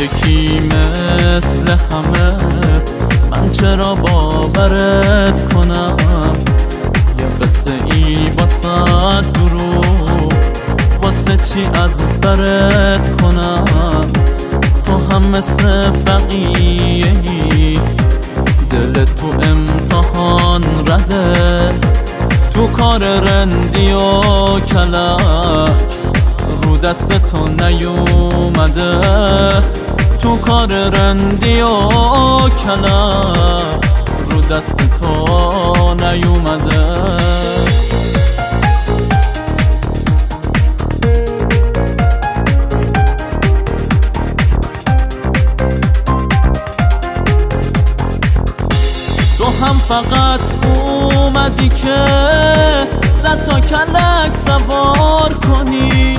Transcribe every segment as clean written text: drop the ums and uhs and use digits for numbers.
یکی مثل همه، من چرا باورت کنم؟ یه قصه ای واسد دروغ، واسه چی از فرت کنم؟ تو هم مثل بقیه ای دل تو امتحان رده، تو کار رندی و کلک رو دست تو نیومده، تو کار رندی و کلک رو دست تو نیومده. تو هم فقط اومدی که زد تا کلک سوار کنی،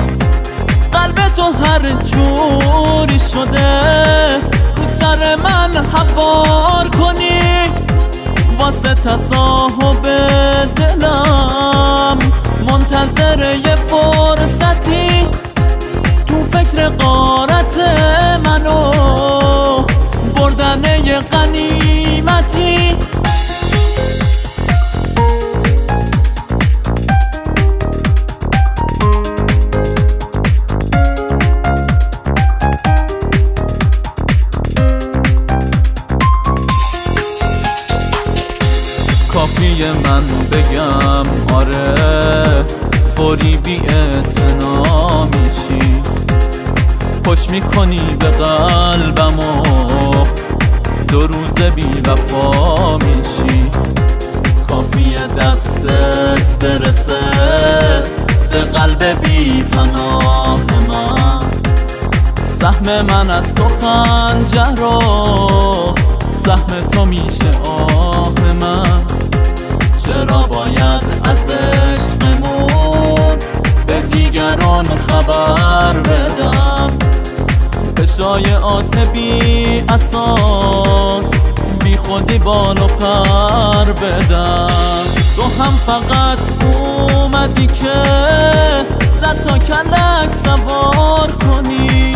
قلب تو هر جوری شده رو سر من حوار کنی، واسه تصاحب دلم منتظر یه فرصتی، تو فکر غارت منو بردن یه غنیمتی. کافیه من بگم آره فوری بی اعتنا میشی، خوش میکنی به قلبم و دو روزه بی وفا میشی. کافیه دستت برسه به قلب بی پناه من، سهم من از تو خنجر و سهم تو میشه آه من. چرا باید از عشقمون به دیگران خبر بدم؟ به شایعات بی اساس بی خودی بال و پر بدم. تو هم فقط اومدی که زد تا کلک سوار کنی،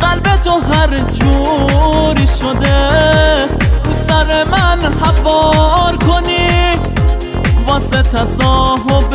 قلب تو هر جوری شده رو سر من حوار کنی، واسه تصاحب